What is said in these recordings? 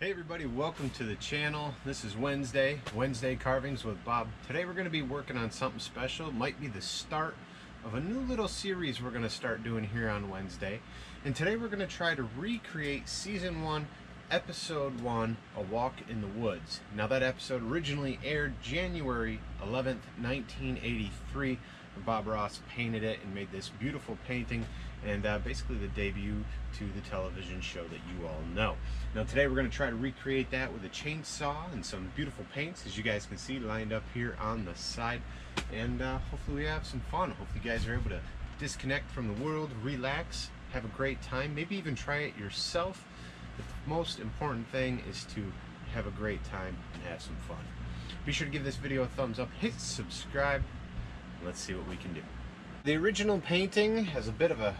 Hey everybody, welcome to the channel. This is Wednesday Carvings with Bob. Today we're going to be working on something special. It might be the start of a new little series we're going to start doing here on Wednesday. And today we're going to try to recreate season 1, episode 1, A Walk in the Woods. Now that episode originally aired January 11th, 1983. Bob Ross painted it and made this beautiful painting, and basically the debut to the television show that you all know. Now today we're going to try to recreate that with a chainsaw and some beautiful paints, as you guys can see lined up here on the side, and hopefully we have some fun. Hopefully you guys are able to disconnect from the world, relax, have a great time, maybe even try it yourself. But the most important thing is to have a great time and have some fun. Be sure to give this video a thumbs up, hit subscribe, let's see what we can do. The original painting has a bit of a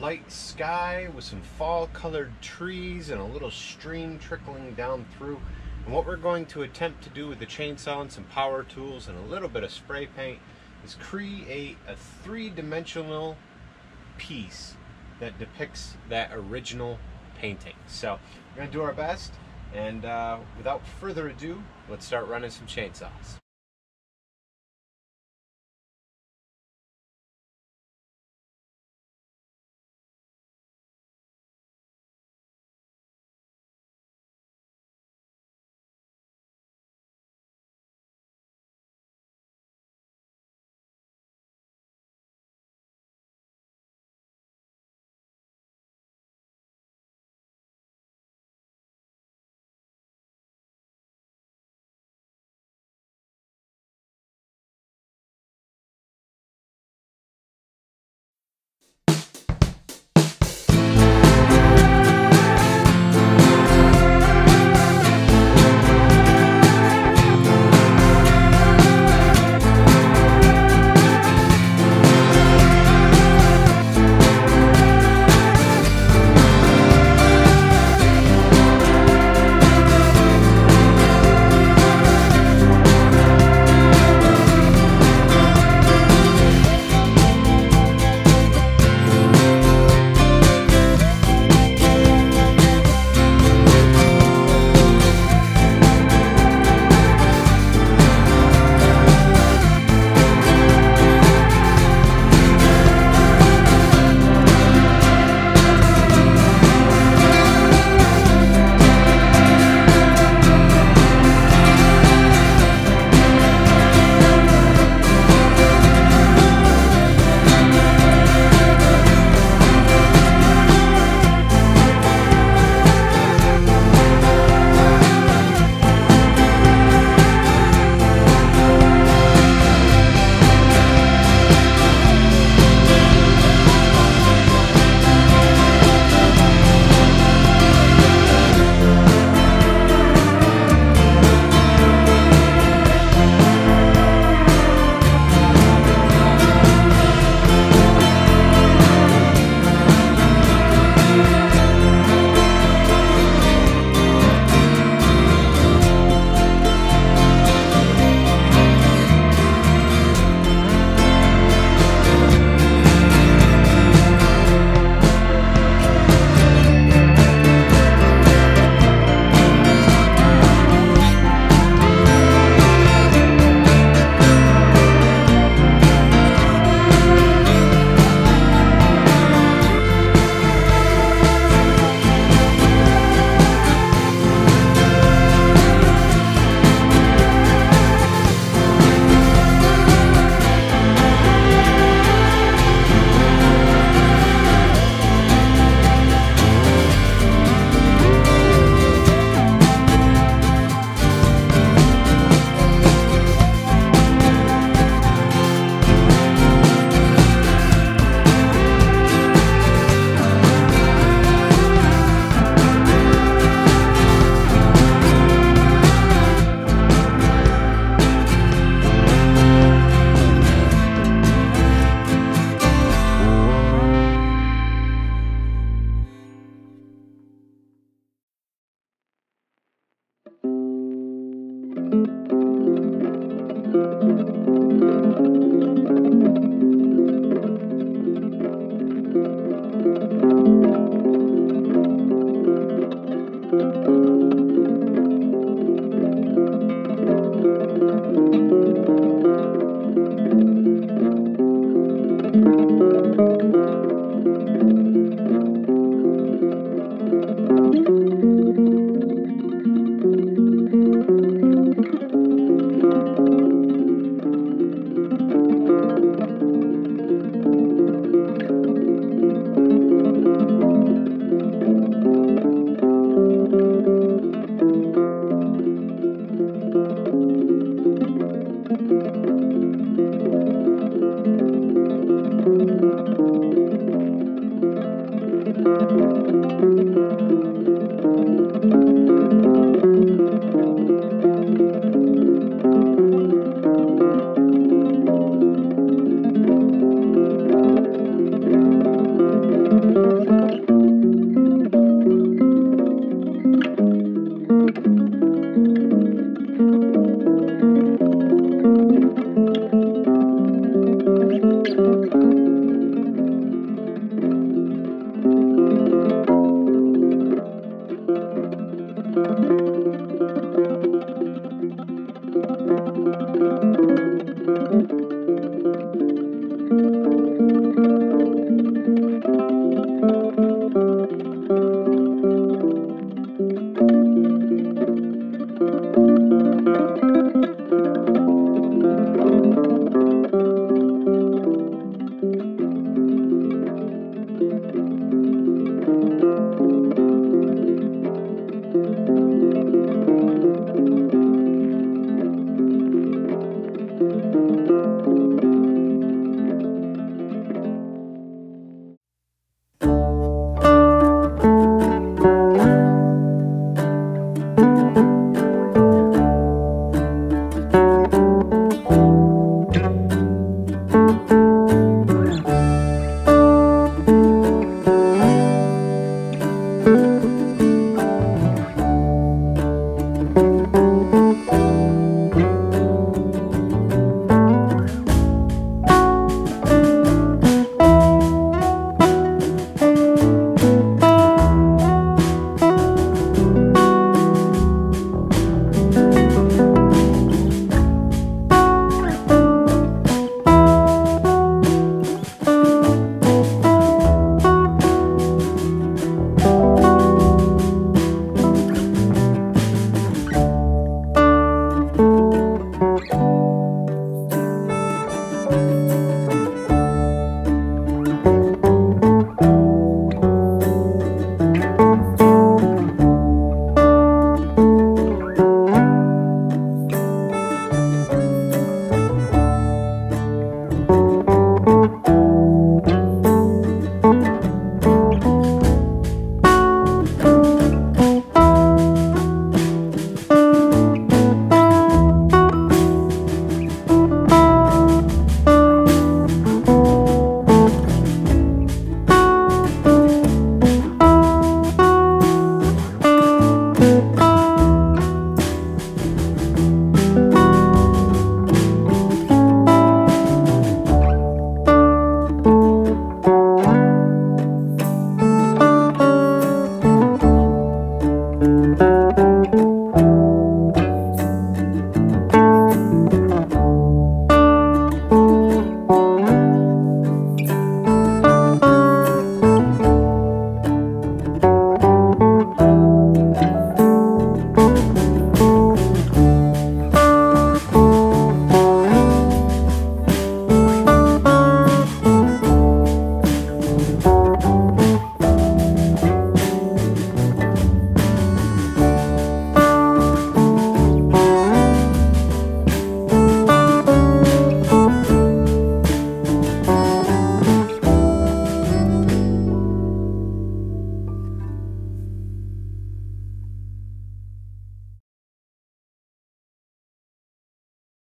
light sky with some fall colored trees and a little stream trickling down through. And what we're going to attempt to do with the chainsaw and some power tools and a little bit of spray paint is create a three-dimensional piece that depicts that original painting. So we're going to do our best, and without further ado, let's start running some chainsaws.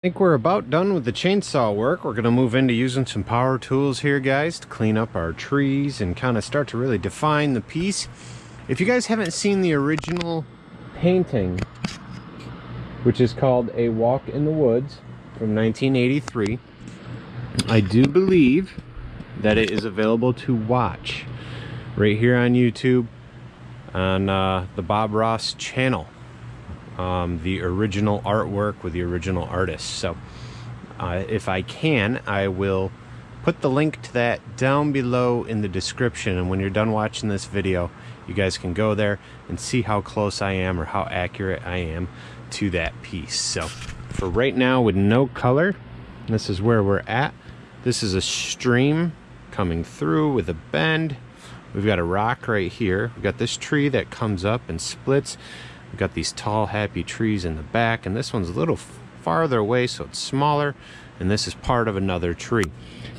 I think we're about done with the chainsaw work. We're going to move into using some power tools here, guys, to clean up our trees and kind of start to really define the piece. If you guys haven't seen the original painting, which is called A Walk in the Woods from 1983, I do believe that it is available to watch right here on YouTube on the Bob Ross channel. The original artwork with the original artists. So if I can, I will put the link to that down below in the description, and when you're done watching this video, you guys can go there and see how close I am or how accurate I am to that piece. So for right now, with no color, this is where we're at. This is a stream coming through with a bend. We've got a rock right here. We've got this tree that comes up and splits. We've got these tall happy trees in the back, and this one's a little farther away, so it's smaller, and this is part of another tree.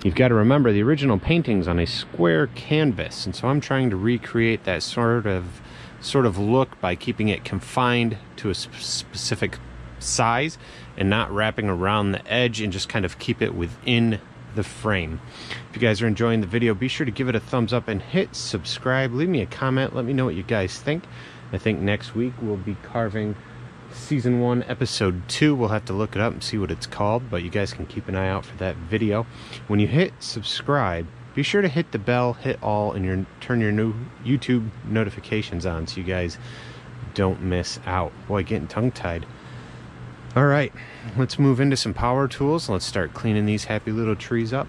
You've got to remember the original painting's on a square canvas, and so I'm trying to recreate that sort of look by keeping it confined to a specific size and not wrapping around the edge, and just kind of keep it within the frame. If you guys are enjoying the video, be sure to give it a thumbs up and hit subscribe. Leave me a comment, let me know what you guys think. I think next week we'll be carving season 1 episode 2. We'll have to look it up and see what it's called, but you guys can keep an eye out for that video. When you hit subscribe, be sure to hit the bell, hit all, and turn your new YouTube notifications on so you guys don't miss out. Boy, getting tongue-tied. All right, let's move into some power tools. Let's start cleaning these happy little trees up.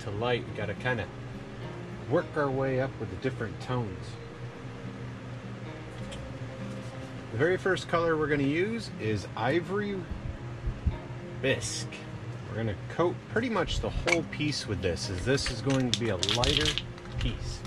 To light, we got to kind of work our way up with the different tones. The very first color we're going to use is ivory bisque. We're going to coat pretty much the whole piece with this, as this is going to be a lighter piece.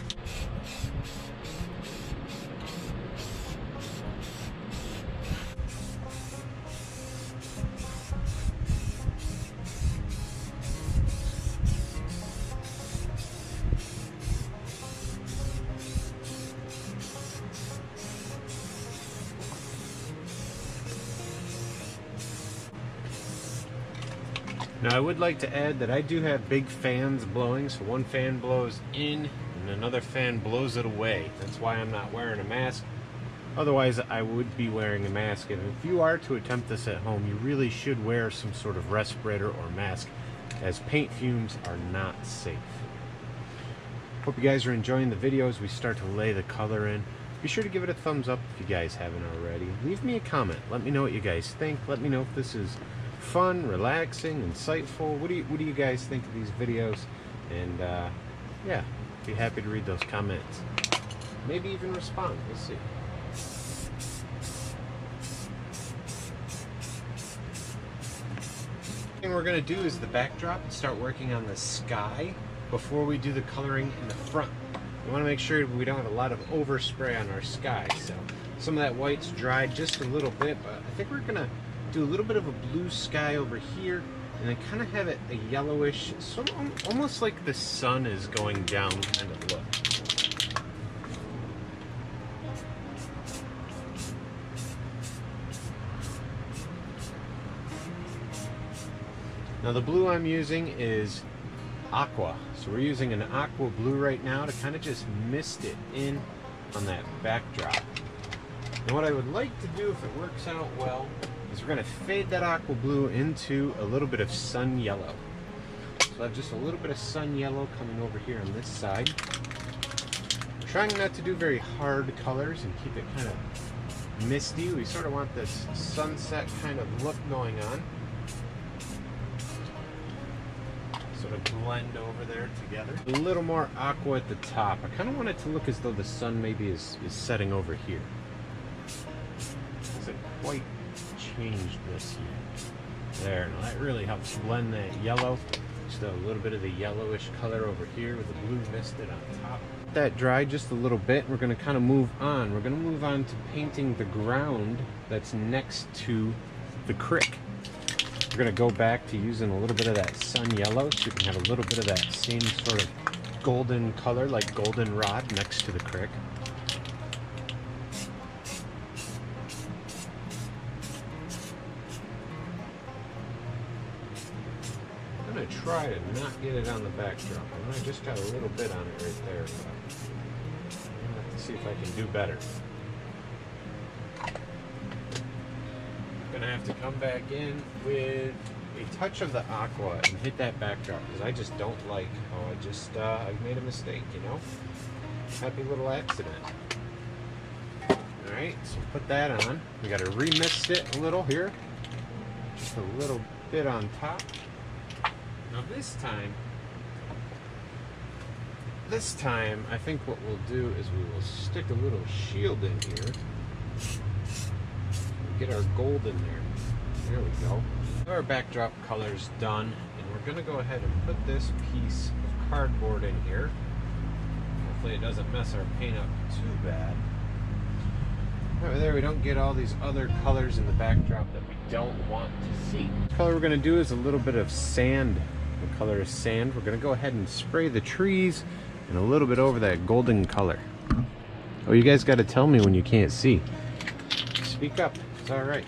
Now I would like to add that I do have big fans blowing, so one fan blows in and another fan blows it away. That's why I'm not wearing a mask. Otherwise I would be wearing a mask, and if you are to attempt this at home, you really should wear some sort of respirator or mask, as paint fumes are not safe. Hope you guys are enjoying the video as we start to lay the color in. Be sure to give it a thumbs up if you guys haven't already. Leave me a comment, let me know what you guys think, let me know if this is fun, relaxing, insightful. What do you guys think of these videos? And yeah, be happy to read those comments. Maybe even respond. We'll see. The thing we're gonna do is the backdrop and start working on the sky before we do the coloring in the front. We want to make sure we don't have a lot of overspray on our sky. So some of that white's dried just a little bit, but I think we're gonna do a little bit of a blue sky over here, and I kind of have it a yellowish, so almost like the sun is going down kind of look. Now the blue I'm using is aqua. So we're using an aqua blue right now to kind of just mist it in on that backdrop. And what I would like to do, if it works out well, is we're gonna fade that aqua blue into a little bit of sun yellow. So I have just a little bit of sun yellow coming over here on this side. I'm trying not to do very hard colors and keep it kind of misty. We sort of want this sunset kind of look going on. Sort of blend over there together. A little more aqua at the top. I kind of want it to look as though the sun maybe is setting over here. Hasn't quite changed this yet. There, now that really helps blend that yellow. Just a little bit of the yellowish color over here with the blue misted on top. Let that dry just a little bit. We're going to kind of move on. We're going to move on to painting the ground that's next to the creek. We're going to go back to using a little bit of that sun yellow so you can have a little bit of that same sort of golden color, like goldenrod, next to the creek. I'm going to try to not get it on the backdrop. I just got a little bit on it right there, so I'm going to have to see if I can do better. Gonna have to come back in with a touch of the aqua and hit that backdrop, because I just don't like how I've made a mistake, you know? Happy little accident. Alright, so put that on. We gotta remist it a little here. Just a little bit on top. Now this time I think what we'll do is we will stick a little shield in here. Get our gold in there. There we go. Our backdrop color's done, and we're gonna go ahead and put this piece of cardboard in here. Hopefully it doesn't mess our paint up too bad. Over there, we don't get all these other colors in the backdrop that we don't want to see. The color we're gonna do is a little bit of sand. The color is sand. We're gonna go ahead and spray the trees and a little bit over that golden color. Oh, you guys gotta tell me when you can't see. Speak up. It's all right.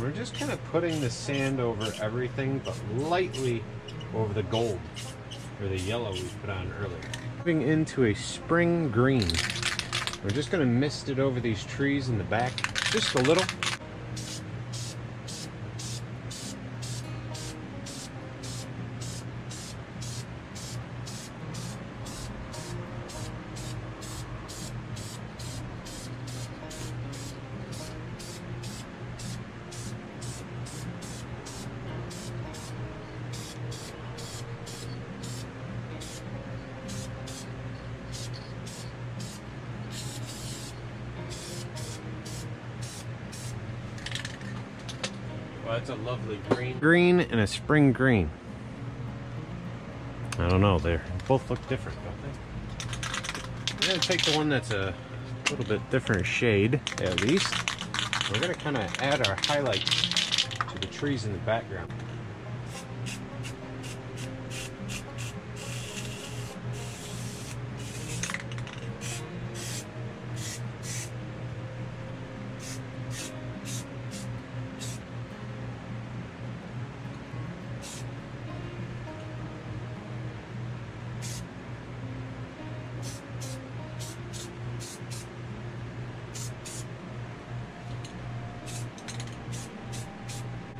We're just kind of putting the sand over everything, but lightly over the gold or the yellow we put on earlier. Moving into a spring green. We're just going to mist it over these trees in the back, just a little. That's a lovely green. Green and a spring green. I don't know, they both look different, don't they? I'm gonna take the one that's a little bit different shade, at least. We're gonna kind of add our highlights to the trees in the background.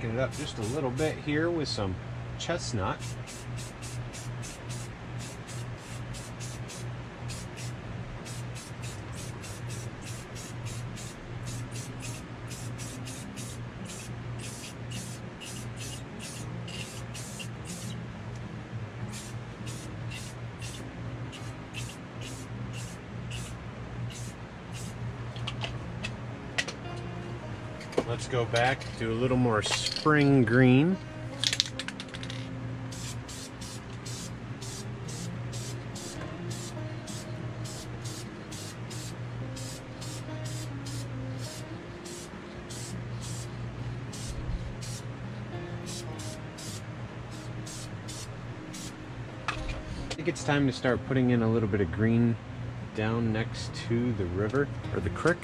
It up just a little bit here with some chestnut. Let's go back, do a little more spring green. I think it's time to start putting in a little bit of green down next to the river or the creek.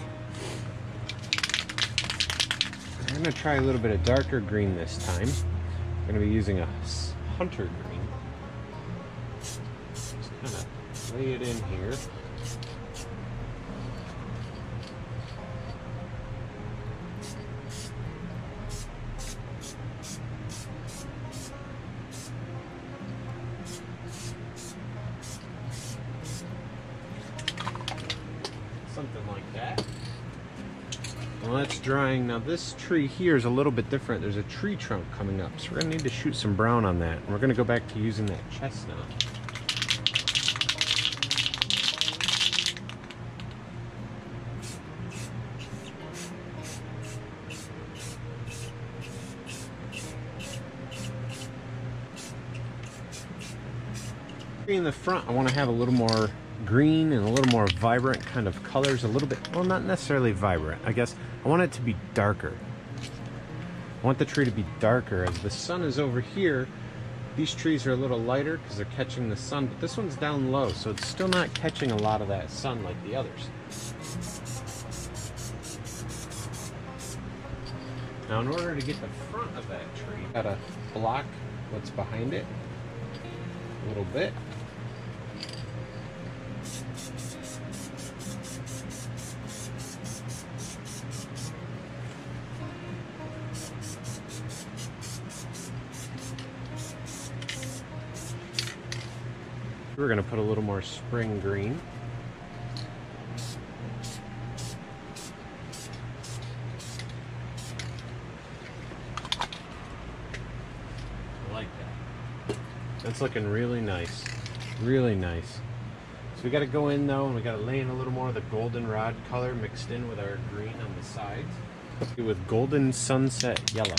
I'm going to try a little bit of darker green this time. I'm going to be using a hunter green. Just kind of lay it in here. Something like that. Well, that's drying. Now this tree here is a little bit different. There's a tree trunk coming up, so we're gonna need to shoot some brown on that. And we're gonna go back to using that chestnut. In the front, I want to have a little more green and a little more vibrant kind of colors, a little bit, well, not necessarily vibrant, I guess. I want it to be darker. I want the tree to be darker. As the sun is over here, these trees are a little lighter because they're catching the sun, but this one's down low, so it's still not catching a lot of that sun like the others. Now, in order to get the front of that tree, you gotta block what's behind it a little bit. We're going to put a little more spring green. I like that. That's looking really nice. Really nice. So we got to go in though, and we got to lay in a little more of the goldenrod color mixed in with our green on the sides. Let's do with golden sunset yellow.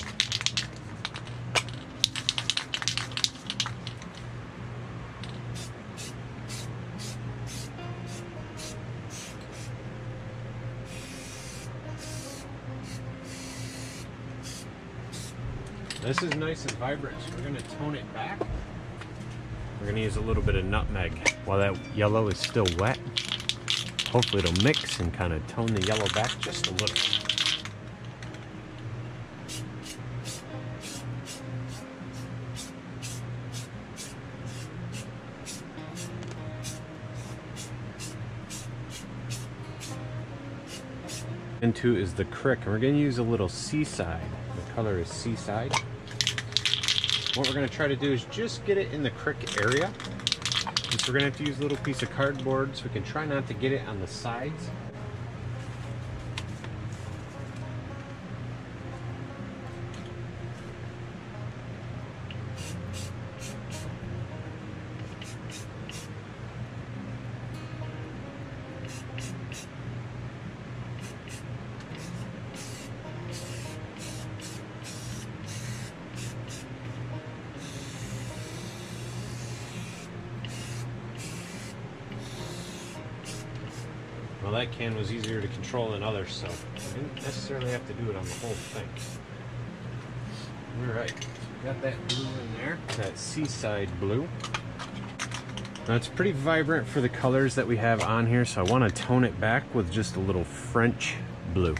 This is nice and vibrant, so we're going to tone it back. We're going to use a little bit of nutmeg while that yellow is still wet. Hopefully it'll mix and kind of tone the yellow back just a little. Into is the crick, and we're going to use a little seaside. The color is seaside. What we're going to try to do is just get it in the crick area. Since we're going to have to use a little piece of cardboard, so we can try not to get it on the sides. Well, that can was easier to control than others, so I didn't necessarily have to do it on the whole thing. All right, got that blue in there, that seaside blue. Now it's pretty vibrant for the colors that we have on here, so I want to tone it back with just a little French blue.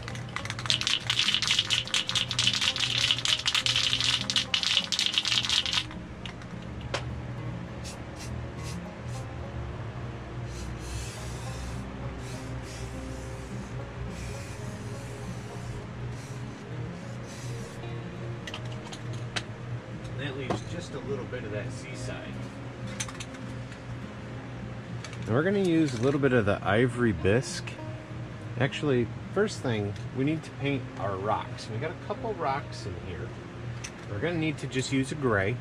That leaves just a little bit of that seaside. And we're going to use a little bit of the ivory bisque. Actually, first thing, we need to paint our rocks. We got a couple rocks in here. We're going to need to just use a gray.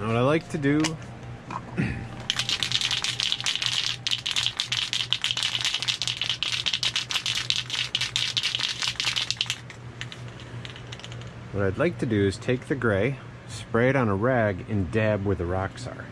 Now what I like to do What I'd like to do is take the gray, spray it on a rag, and dab where the rocks are.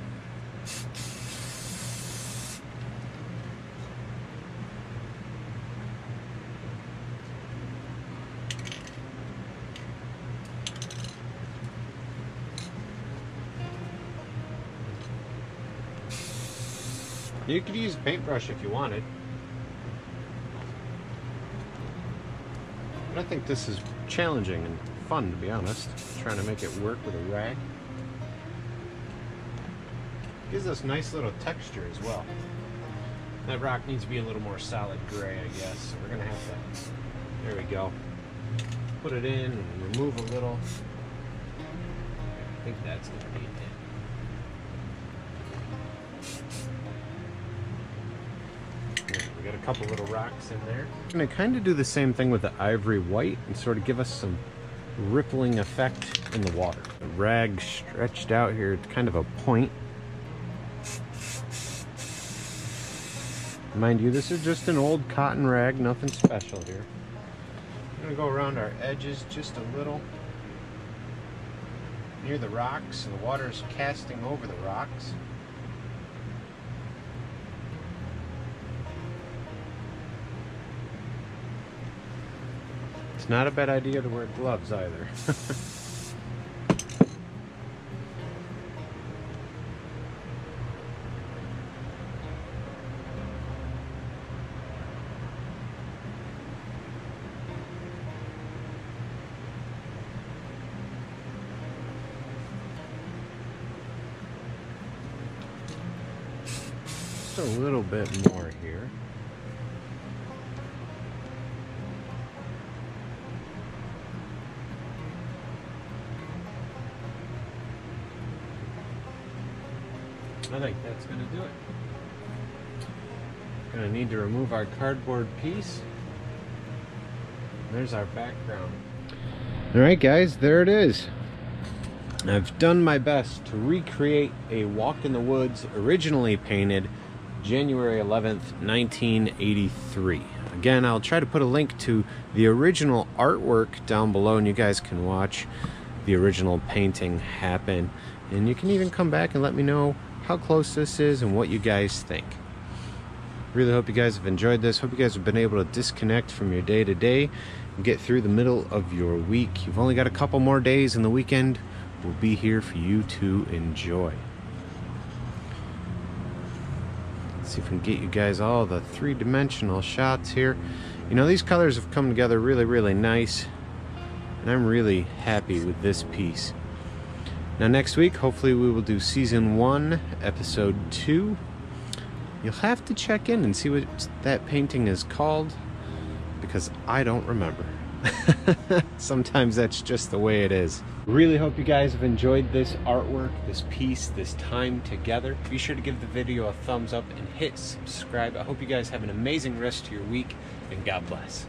You could use a paintbrush if you wanted. But I think this is challenging and fun, to be honest. Trying to make it work with a rag. Gives us nice little texture as well. That rock needs to be a little more solid gray, I guess. So we're gonna have to, there we go. Put it in and remove a little. I think that's gonna be it. Got a couple little rocks in there. I'm going to kind of do the same thing with the ivory white and sort of give us some rippling effect in the water. The rag stretched out here, it's kind of a point. Mind you, this is just an old cotton rag, nothing special here. I'm going to go around our edges just a little. Near the rocks, and the water's casting over the rocks. It's not a bad idea to wear gloves either. Just a little bit more here. I think that's going to do it. Going to need to remove our cardboard piece. There's our background. Alright guys, there it is. I've done my best to recreate A Walk in the Woods, originally painted January 11th, 1983. Again, I'll try to put a link to the original artwork down below, and you guys can watch the original painting happen. And you can even come back and let me know how close this is and what you guys think. Really hope you guys have enjoyed this. Hope you guys have been able to disconnect from your day to day and get through the middle of your week. You've only got a couple more days, and the weekend will be here for you to enjoy. Let's see if we can get you guys all the three-dimensional shots here. You know, these colors have come together really, really nice, and I'm really happy with this piece. Now next week, hopefully we will do Season 1, Episode 2. You'll have to check in and see what that painting is called, because I don't remember. Sometimes that's just the way it is. Really hope you guys have enjoyed this artwork, this piece, this time together. Be sure to give the video a thumbs up and hit subscribe. I hope you guys have an amazing rest of your week, and God bless.